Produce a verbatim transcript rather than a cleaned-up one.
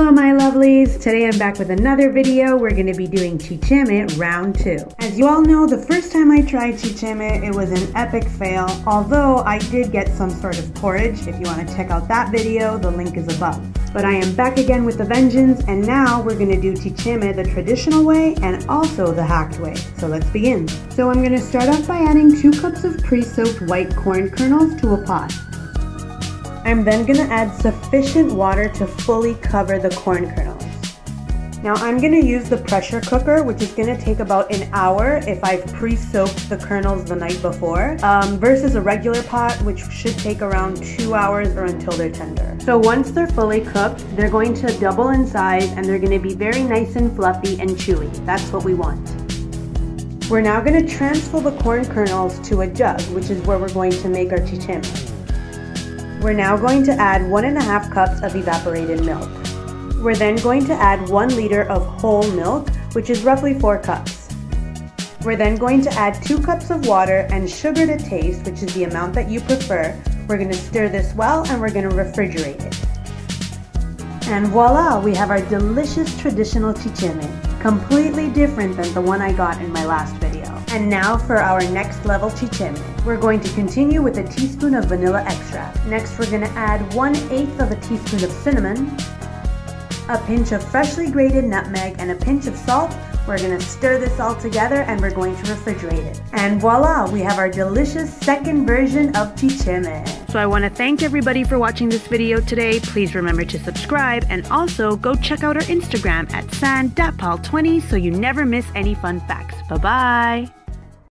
Hello my lovelies, today I'm back with another video. We're going to be doing chicheme round two. As you all know, the first time I tried chicheme, it was an epic fail, although I did get some sort of porridge. If you want to check out that video, the link is above. But I am back again with a vengeance, and now we're going to do chicheme the traditional way and also the hacked way. So let's begin. So I'm going to start off by adding two cups of pre-soaked white corn kernels to a pot. I'm then going to add sufficient water to fully cover the corn kernels. Now I'm going to use the pressure cooker, which is going to take about an hour if I've pre-soaked the kernels the night before, um, versus a regular pot, which should take around two hours or until they're tender. So once they're fully cooked, they're going to double in size and they're going to be very nice and fluffy and chewy. That's what we want. We're now going to transfer the corn kernels to a jug, which is where we're going to make our chicheme. We're now going to add one and a half cups of evaporated milk. We're then going to add one liter of whole milk, which is roughly four cups. We're then going to add two cups of water and sugar to taste, which is the amount that you prefer. We're going to stir this well and we're going to refrigerate it. And voila, we have our delicious traditional chicheme, completely different than the one I got in my last video. And now for our next level chicheme. We're going to continue with a teaspoon of vanilla extract. Next we're going to add one eighth of a teaspoon of cinnamon, a pinch of freshly grated nutmeg, and a pinch of salt. We're going to stir this all together and we're going to refrigerate it. And voila, we have our delicious second version of chicheme. So I want to thank everybody for watching this video today. Please remember to subscribe and also go check out our Instagram at san pal twenty so you never miss any fun facts. Bye-bye!